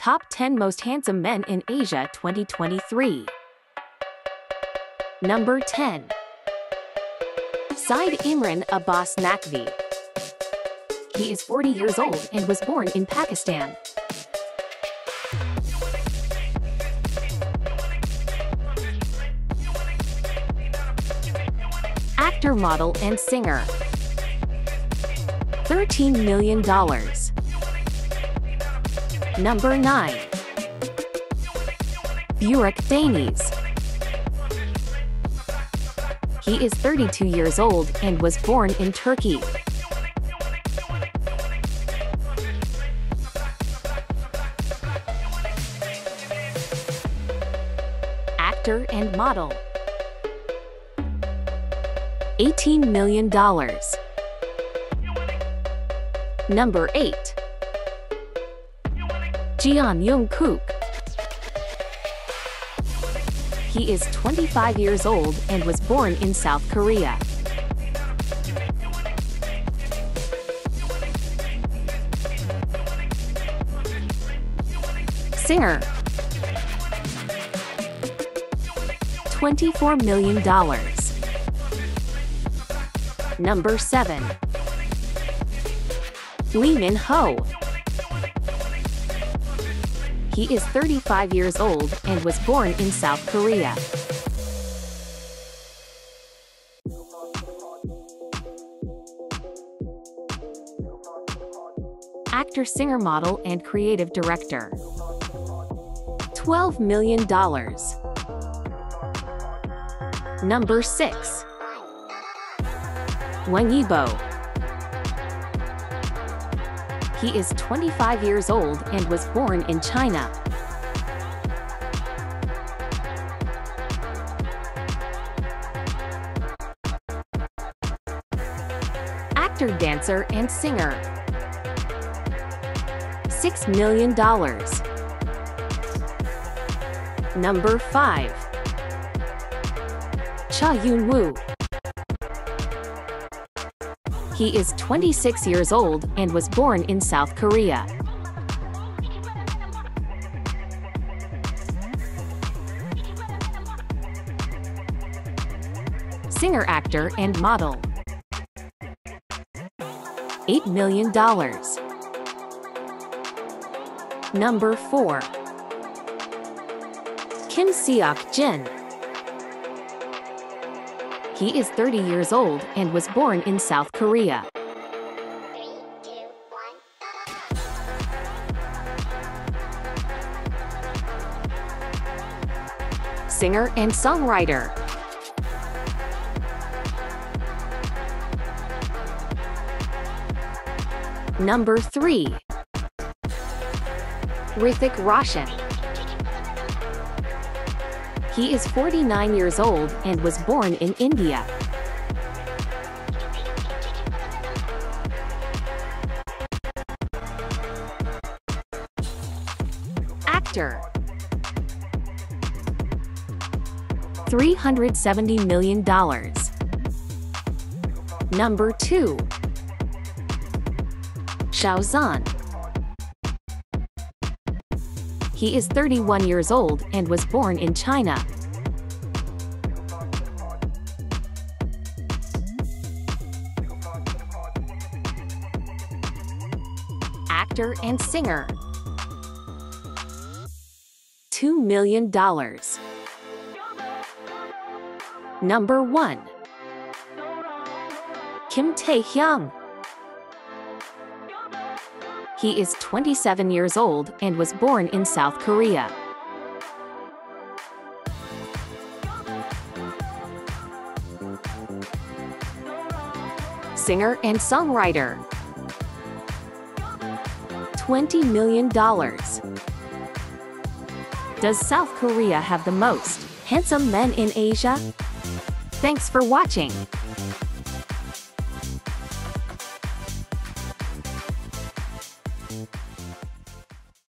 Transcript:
Top 10 Most Handsome Men in Asia 2023. Number 10. Syed Imran Abbas Naqvi. He is 40 years old and was born in Pakistan. Actor, model, and singer. $13 million. Number 9. Burak Deniz. He is 32 years old and was born in Turkey. Actor and model. $18 million. Number 8. Jeon Jung-kook. He is 25 years old and was born in South Korea. Singer. $24 million. Number 7. Lee Min-ho. He is 35 years old and was born in South Korea. Actor, singer, model, and creative director. $12 million. Number 6. Wang Yibo. He is 25 years old and was born in China. Actor, dancer, and singer. $6 million. Number 5. Cha Eun Woo. He is 26 years old and was born in South Korea. Singer, actor, and model. $8 million. Number 4. Kim Seok-jin. He is 30 years old and was born in South Korea. Singer and songwriter. Number 3. Hrithik Roshan. He is 49 years old and was born in India. Actor. $370 million. Number 2. Xiao Zhan. He is 31 years old and was born in China. Actor and singer. $2 million. Number 1. Kim Taehyung. He is 27 years old and was born in South Korea. Singer and songwriter. $20 million. Does South Korea have the most handsome men in Asia? Thanks for watching.